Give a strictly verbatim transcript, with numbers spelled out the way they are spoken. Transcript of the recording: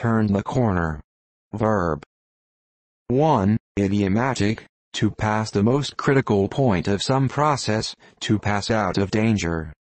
turn the corner. Verb. one. Idiomatic, to pass the most critical point of some process, to pass out of danger.